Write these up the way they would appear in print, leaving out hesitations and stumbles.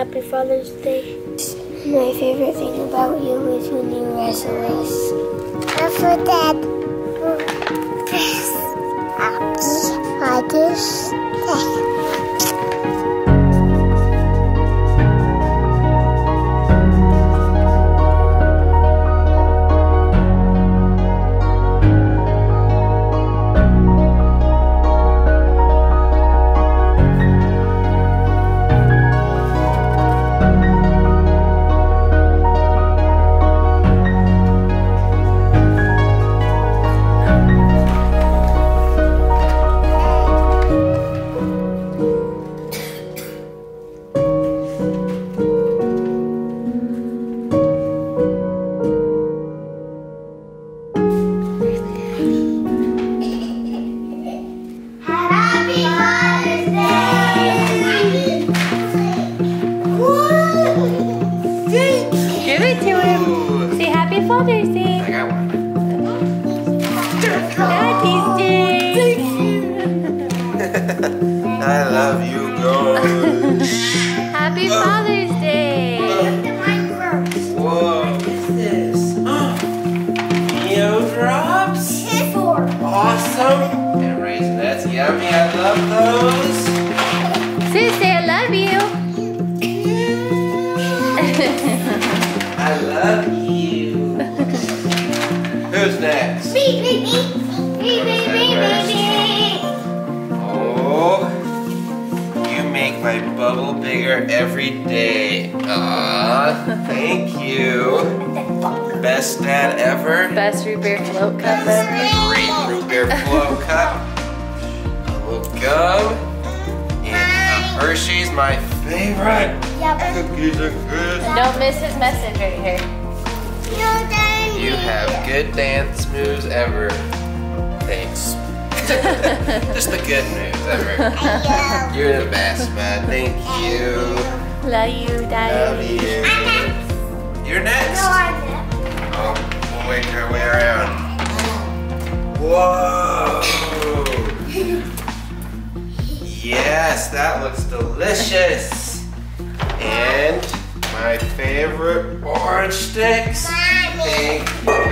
Happy Father's Day. My favorite thing about you is when you wrestle us. After that, Happy Father's Day.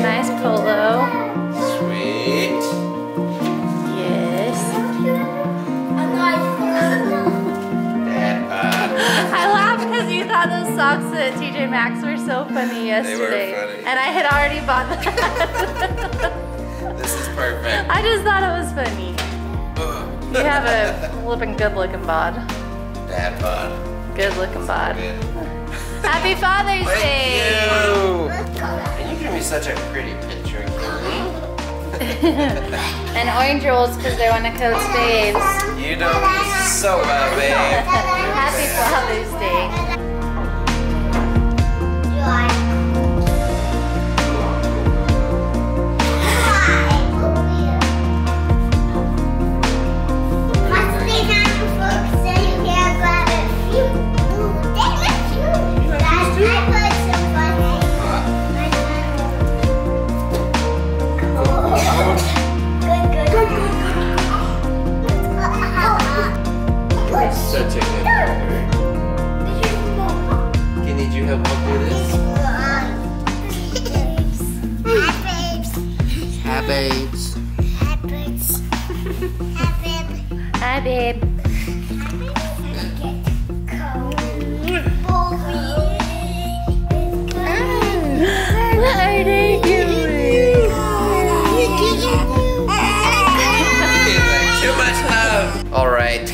Nice polo. Sweet. Yes. Shouts to TJ Maxx were so funny yesterday. They were funny. And I had already bought that. This is perfect. I just thought it was funny. You have a good looking bod. Dad bod. Good looking bod. Happy Father's Day! Thank you! And you give me such a pretty picture, Kinley. And orange rolls because they want to coat babes. You don't so well, babe. Happy Father's Day.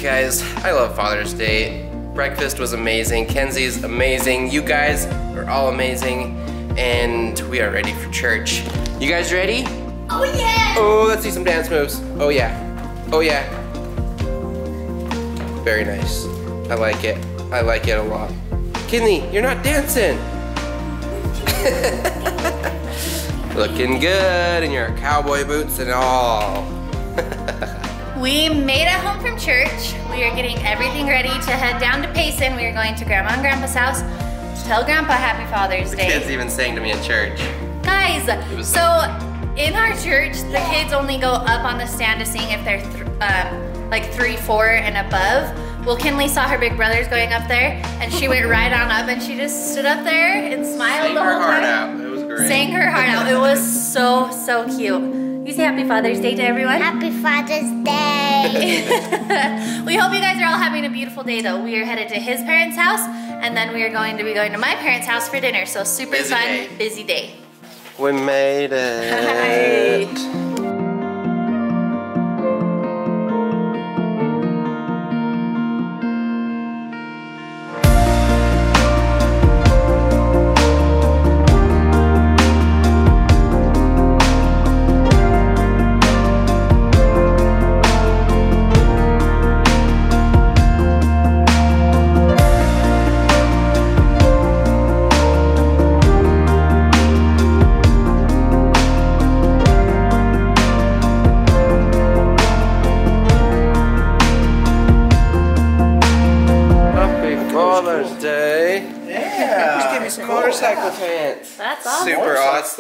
Guys, I love Father's Day. Breakfast was amazing. Kenzie's amazing. You guys are all amazing. And we are ready for church. You guys ready? Oh yeah! Oh, let's see some dance moves. Oh yeah. Oh yeah. Very nice. I like it. I like it a lot. Kinley, you're not dancing. Looking good in your cowboy boots and all. We made it home from church. We are getting everything ready to head down to Payson. We are going to Grandma and Grandpa's house to tell Grandpa Happy Father's Day. The kids even sang to me in church. Guys, so in our church, the kids only go up on the stand to sing if they're like 3, 4, and above. Well, Kinley saw her big brothers going up there, and she went right on up, and she just stood up there and smiled the whole time. Sang her heart out. It was great. Sang her heart out. It was so, so cute. You say Happy Father's Day to everyone? Happy Father's Day! We hope you guys are all having a beautiful day though. We are headed to his parents' house and then we are going to be going to my parents' house for dinner. So super fun, busy day. We made it! Hi.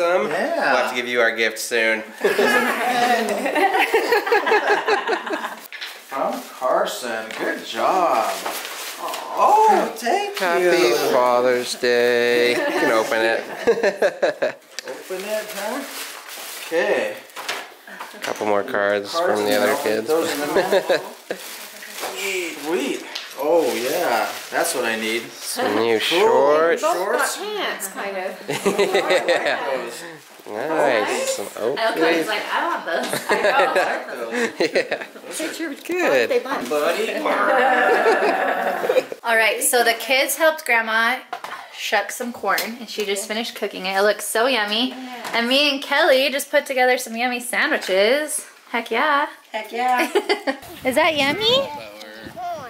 Yeah. We'll have to give you our gift soon. From Carson, good job. Oh, thank you. Happy Father's Day. You can open it. Open it, huh? Okay. A couple more cards Carson, from the other kids. Those in the Sweet. Oh yeah, that's what I need. Some new shorts. Both shorts? Got pants, kind of. Yeah. Nice. Some oak. I was like, I want those. I like those. Yeah. Picture was good. Buddy. All right, so the kids helped Grandma shuck some corn, and she just finished cooking it. It looks so yummy. Yeah. And me and Kelly just put together some yummy sandwiches. Heck yeah. Heck yeah. Is that yummy?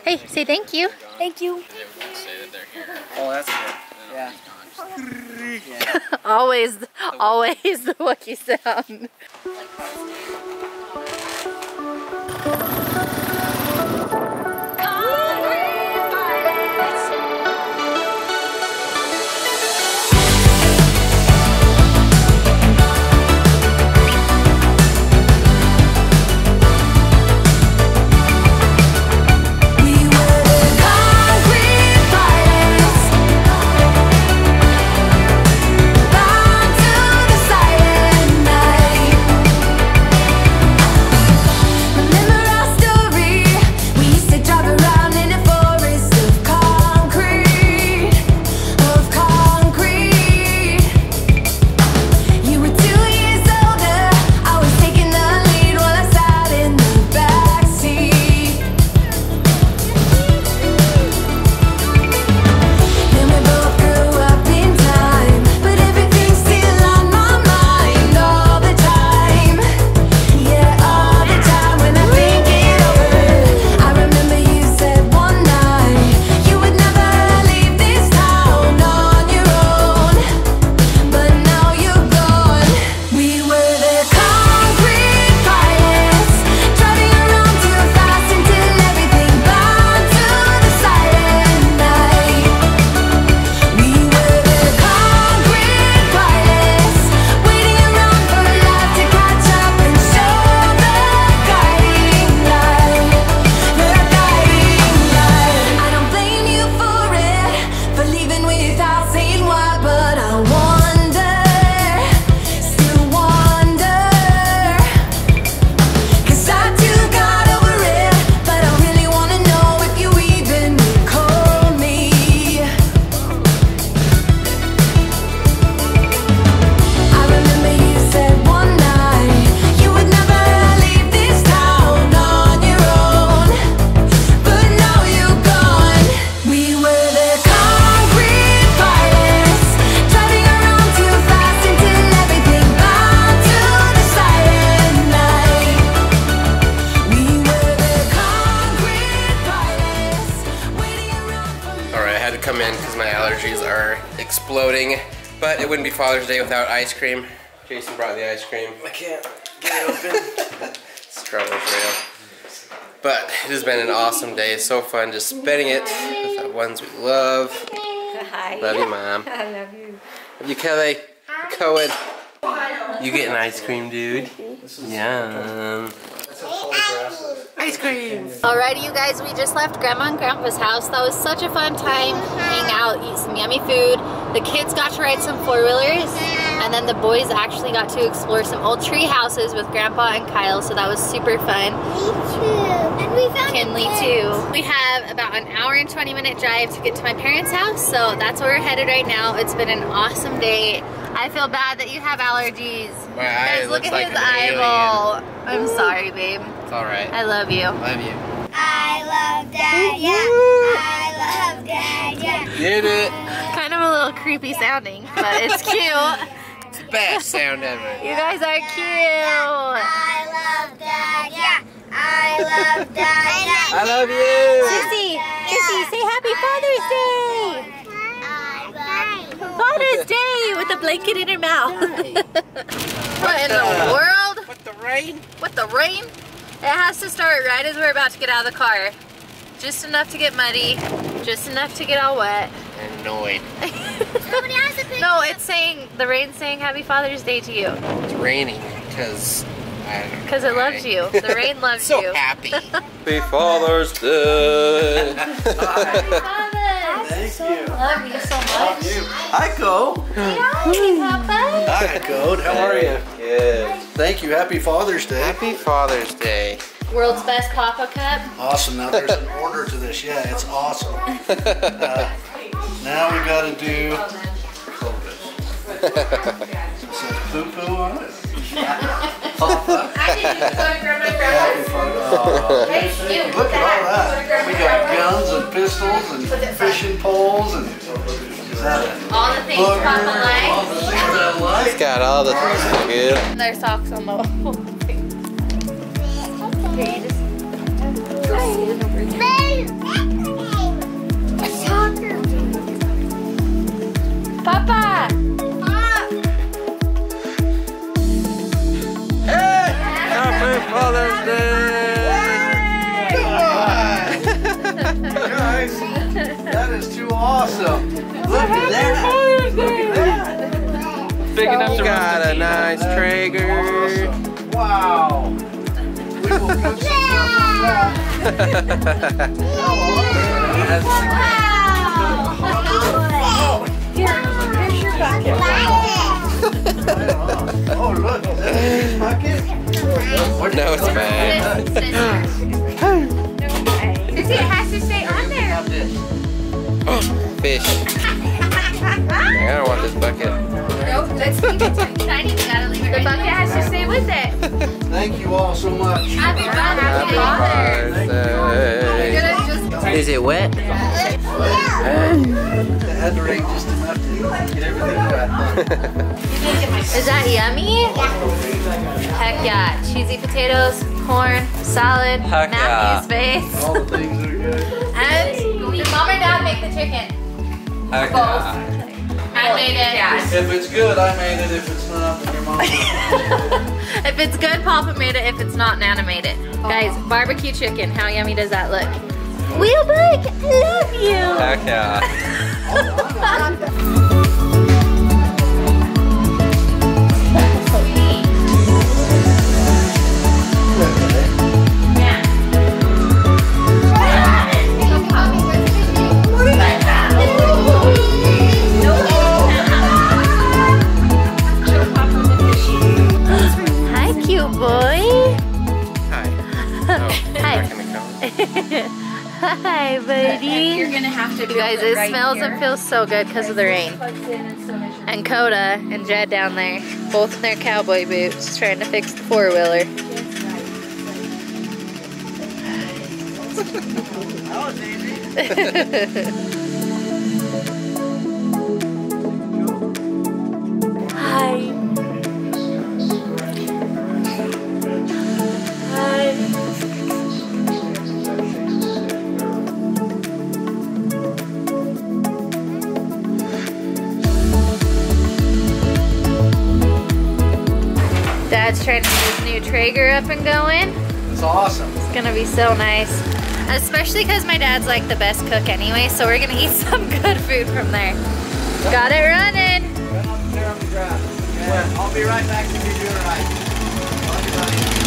Hey, say thank you. Thank you. Oh, that's good. Yeah. always the Wookiee sound. my allergies are exploding. But it wouldn't be Father's Day without ice cream. Jason brought the ice cream. I can't get it open. It's trouble for real. But it has been an awesome day. It's so fun just spending it with the ones we love. Hi. Love you, Mom. I love you. Love you, Kelly. Hi. Cohen. You getting ice cream, dude? Yum. Ice cream! Alrighty, you guys, we just left Grandma and Grandpa's house. That was such a fun time. Hang out, eat some yummy food. The kids got to ride some four-wheelers, and then the boys actually got to explore some old tree houses with Grandpa and Kyle, so that was super fun. Me too. And we found Kinley too. We have about an hour and 20-minute drive to get to my parents' house, so that's where we're headed right now. It's been an awesome day. I feel bad that you have allergies. My eye looks like an alien. Guys, look at his eyeball. I'm sorry, babe. It's alright. I love you. Love you. I love Dad, yeah. I love Dad, yeah. Did it. Kind of a little creepy sounding, but it's cute. It's the best sound ever. You guys are cute. I love Dad, yeah. I love Dad, yeah. I love you. Sissy, Sissy, say happy Father's Day. Father's Day with a blanket in her mouth. What in the world? With the rain? With the rain? It has to start right as we're about to get out of the car. Just enough to get muddy. Just enough to get all wet. Annoyed. Somebody has to pick no, it's saying, the rain's saying happy Father's Day to you. It's raining because, I don't know. Because it loves you. The rain loves so you. So happy. Happy Father's Day. Happy Father's Day. Thank you. Love you so much. Hi, Cole. Hi, Cole. How are you? Good. Thank you. Happy Father's Day. Happy Father's Day. World's best Papa Cup. Awesome. Now there's an order to this. Yeah, it's awesome. Now we got to do COVID. It says poo-poo on it. Papa. I didn't even go from my grandma's. Look at all that. We got guns and pistols and fishing poles and all the things Papa likes. He's got all the things that are good. And their socks on the whole thing. Soccer. Papa. Father's Day! Guys, that is too awesome. Look at that! Look at that! Big enough to got a nice Traeger. Awesome. Wow! We will put some wow! Here's your bucket. Oh, look, is that his bucket? No, it's bad. No way. It has to stay on there. Oh, fish. I don't want this bucket. Nope, let's keep it tight. You gotta leave it. The bucket has to stay with it. Thank you all so much. Happy Father's Day. Is it wet? I had to rain just enough to get everything wet. Is that yummy? Yeah. Heck yeah. Cheesy potatoes, corn, salad, heck Matthew's face. Yeah. All the things are good. And did Mom or Dad make the chicken? Heck yeah. I made it. Yeah. If it's good, I made it. If it's not, then your mom made it. If it's good, Papa made it. If it's not, Nana made it. Oh. Guys, barbecue chicken. How yummy does that look? Wheelbike, love you! Heck yeah. Hi, buddy. You're gonna have to. You guys, it right smells here. And feels so good because of the rain. And Coda and Jed down there, both in their cowboy boots, trying to fix the four wheeler. Hi. getting this new Traeger up and going. It's awesome. It's gonna be so nice. Especially because my dad's like the best cook anyway, so we're gonna eat some good food from there. Got it running. Yeah, I'll be right back if you're doing right.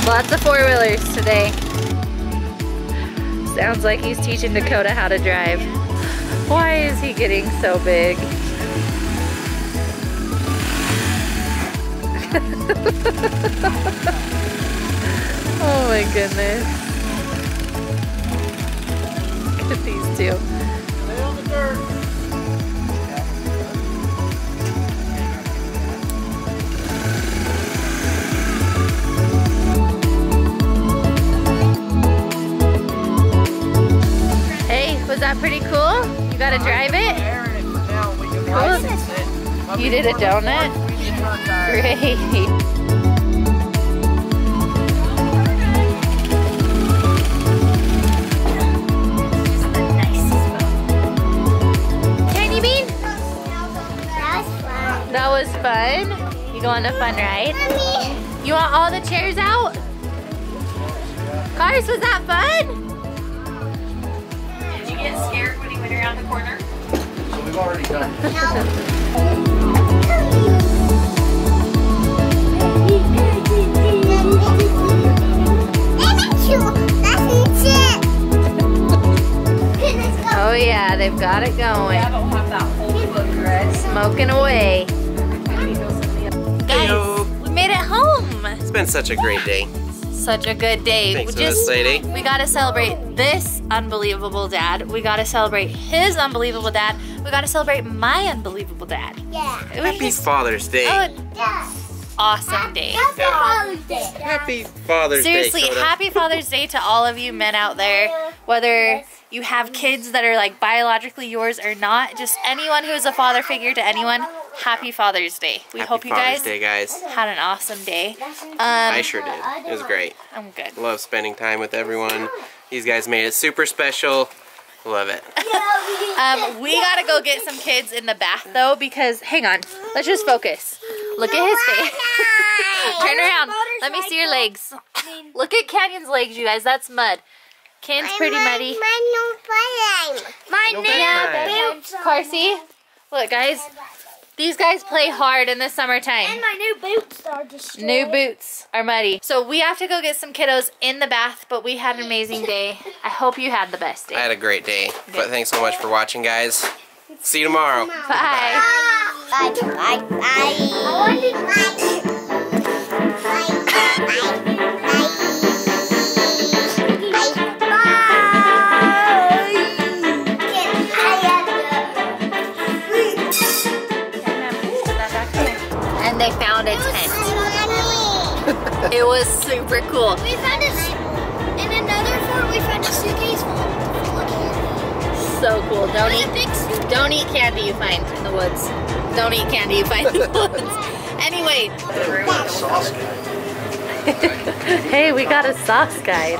Lots of four-wheelers today. Sounds like he's teaching Dakota how to drive. Why is he getting so big? Oh my goodness. Look at these two. Lay on the dirt. Was that pretty cool? You gotta drive it? Cool. You did a donut? Great. Candy bean? That was fun. You go on a fun ride? You want all the chairs out? Cars, was that fun? Get scared when he went around the corner? So we've already done it. Oh yeah, they've got it going. Yeah, but we'll have that whole book, right? Smoking away. Guys, we made it home. It's been such a great day. Such a good day. Thanks for this, lady. We gotta celebrate this unbelievable dad. We gotta celebrate his unbelievable dad. We gotta celebrate my unbelievable dad. Yeah. Happy Father's Day. Oh, yeah. Awesome day. Happy Father's Day. Happy Father's Day. Seriously, happy Father's Day to all of you men out there. Whether you have kids that are like biologically yours or not, just anyone who is a father figure to anyone. Happy Father's Day. We hope you guys had an awesome day. I sure did. It was great. I'm good. Love spending time with everyone. These guys made it super special. Love it. We gotta go get some kids in the bath though because, hang on, let's just focus. Look at his face. Turn around. Let me see your legs. Look at Canyon's legs, you guys. That's mud. Ken's pretty muddy. Mine, Carsey. Look, guys. These guys play hard in the summertime. And my new boots are destroyed. New boots are muddy. So we have to go get some kiddos in the bath, but we had an amazing day. I hope you had the best day. I had a great day. Good. But thanks so much for watching, guys. See you tomorrow. Bye. Bye. Bye. Bye. Bye. They found a tent. It was super cool. We found in another fort, we found a suitcase full. So cool. Don't eat candy you find in the woods. Don't eat candy you find in the woods. Anyway. Hey, we got a sauce guide.